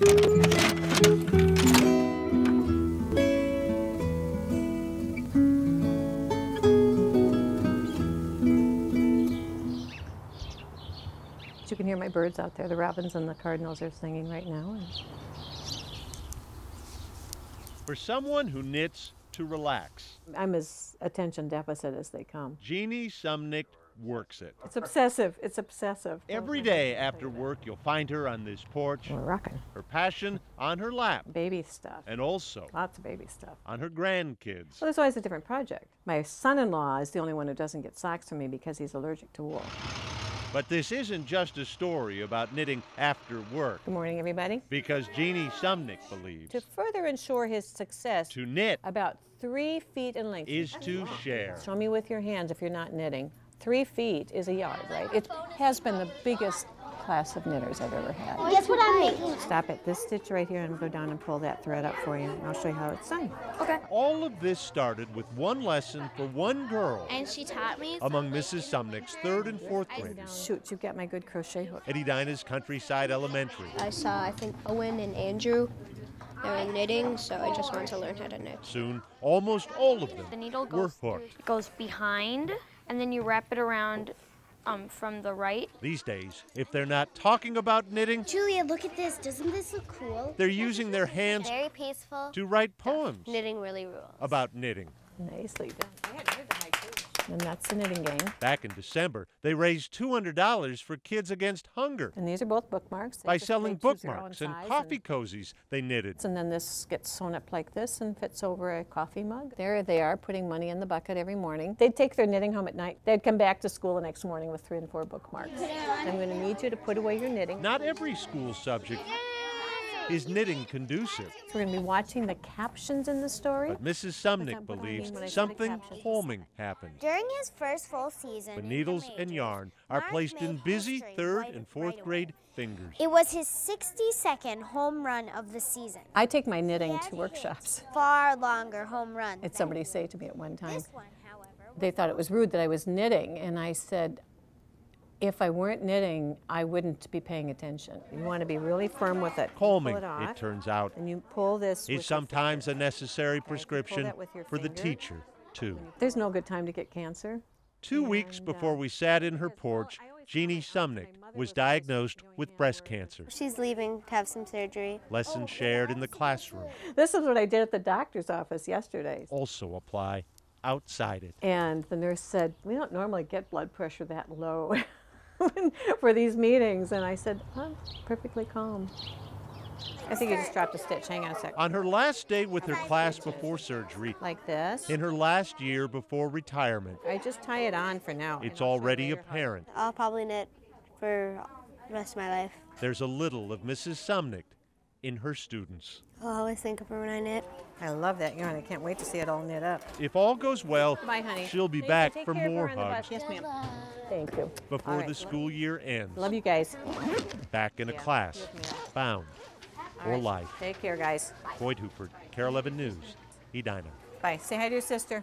You can hear my birds out there. The robins and the cardinals are singing right now. For someone who knits to relax. I'm as attention deficit as they come. Jeannie Sumnick works it. It's obsessive. It's obsessive. Every day after work, you'll find her on this porch. We're rocking. Her passion on her lap. Baby stuff. And also. Lots of baby stuff. On her grandkids. Well, there's always a different project. My son-in-law is the only one who doesn't get socks from me because he's allergic to wool. But this isn't just a story about knitting after work. Good morning, everybody. Because Jeannie Sumnick believes to further ensure his success, to knit about 3 feet in length is to share. Show me with your hands if you're not knitting. 3 feet is a yard, right? It has been the biggest class of knitters I've ever had. Guess what I'm making. Stop at this stitch right here and go down and pull that thread up for you, and I'll show you how it's done. Okay. All of this started with one lesson for one girl. And she taught me. Among Mrs. Sumnick's 3rd and 4th graders. Shoot, you've got my good crochet hook. Eddie Dinah's Countryside Elementary. I saw, I think, Owen and Andrew. They were knitting, so I just wanted to learn how to knit. Soon, almost all of them the needle goes were hooked. It goes behind, and then you wrap it around from the right. These days, if they're not talking about knitting... Julia, look at this. Doesn't this look cool? They're using their hands very peaceful to write poems. Knitting really rules. About knitting. Nicely done. And that's the knitting game. Back in December, they raised $200 for Kids Against Hunger. And these are both bookmarks. By selling bookmarks and coffee cozies they knitted. And then this gets sewn up like this and fits over a coffee mug. There they are, putting money in the bucket every morning. They'd take their knitting home at night. They'd come back to school the next morning with 3 and 4 bookmarks. I'm going to need you to put away your knitting. Not every school subject is knitting conducive. So we're going to be watching the captions in the story. But Mrs. Sumnick believes something calming happened. During his first full season, the needles and yarn are placed in busy 3rd and 4th grade fingers. It was his 62nd home run of the season. I take my knitting to workshops. Far longer home run. It's somebody say to me at one time, they thought it was rude that I was knitting, and I said, if I weren't knitting, I wouldn't be paying attention. You want to be really firm with it. Calming, it turns out, and you pull this is sometimes a necessary prescription for the teacher, too. There's no good time to get cancer. 2 weeks before we sat in her porch, Jeannie Sumnick was diagnosed with breast cancer. She's leaving to have some surgery. Lessons shared in the classroom. This is what I did at the doctor's office yesterday. Also apply outside it. And the nurse said, we don't normally get blood pressure that low. for these meetings, and I said, I'm perfectly calm. I think you just dropped a stitch. Hang on a sec. On her last day with her class before surgery, like this, in her last year before retirement, I just tie it on for now. It's already apparent. I'll probably knit for the rest of my life. There's a little of Mrs. Sumnick in her students. I'll always think of her when I knit. I love that yarn. I can't wait to see it all knit up. If all goes well, bye, honey. She'll be back for more hugs. Yes, ma'am. Thank you. Before the school year ends. Love you guys. Back in a class, bound for life. Take care, guys. Boyd Hooper, Care 11 News, Edina. Bye. Say hi to your sister.